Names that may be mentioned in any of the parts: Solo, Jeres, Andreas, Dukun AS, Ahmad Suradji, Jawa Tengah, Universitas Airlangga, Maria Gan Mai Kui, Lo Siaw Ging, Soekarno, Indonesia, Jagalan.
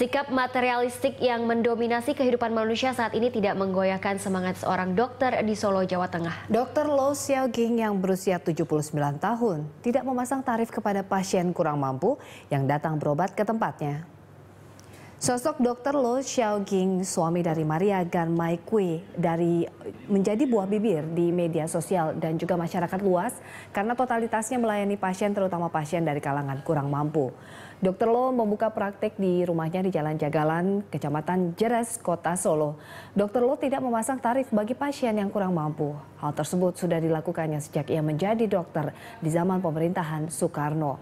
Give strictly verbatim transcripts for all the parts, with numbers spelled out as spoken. Sikap materialistik yang mendominasi kehidupan manusia saat ini tidak menggoyahkan semangat seorang dokter di Solo, Jawa Tengah. Dokter Lo Siaw Ging yang berusia tujuh puluh sembilan tahun tidak memasang tarif kepada pasien kurang mampu yang datang berobat ke tempatnya. Sosok dokter Lo Siaw Ging, suami dari Maria Gan Mai Kui, dari menjadi buah bibir di media sosial dan juga masyarakat luas karena totalitasnya melayani pasien, terutama pasien dari kalangan kurang mampu. Dokter Lo membuka praktek di rumahnya di Jalan Jagalan, Kecamatan Jeres, Kota Solo. Dokter Lo tidak memasang tarif bagi pasien yang kurang mampu. Hal tersebut sudah dilakukannya sejak ia menjadi dokter di zaman pemerintahan Soekarno.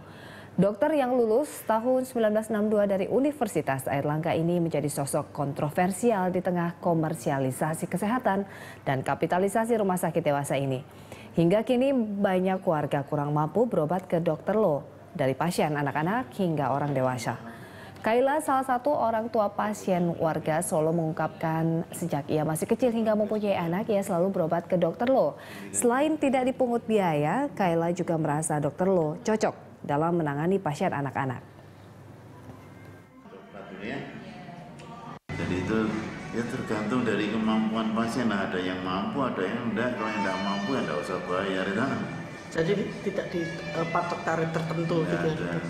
Dokter yang lulus tahun seribu sembilan ratus enam puluh dua dari Universitas Airlangga ini menjadi sosok kontroversial di tengah komersialisasi kesehatan dan kapitalisasi rumah sakit dewasa ini. Hingga kini banyak warga kurang mampu berobat ke Dokter Lo, dari pasien anak-anak hingga orang dewasa. Kaila, salah satu orang tua pasien warga Solo, mengungkapkan sejak ia masih kecil hingga mempunyai anak, ia selalu berobat ke Dokter Lo. Selain tidak dipungut biaya, Kaila juga merasa Dokter Lo cocok dalam menangani pasien anak-anak. Jadi itu ya tergantung dari kemampuan pasien. Nah, ada yang mampu, ada yang enggak. Kalau yang enggak mampu, ya enggak usah bayar. Jadi tidak di uh, patok tarif tertentu ya, gitu. Dan,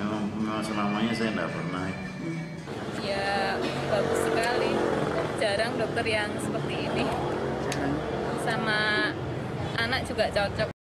memang, memang selamanya saya tidak pernah. Ya bagus sekali. Jarang dokter yang seperti ini. Sama anak juga cocok.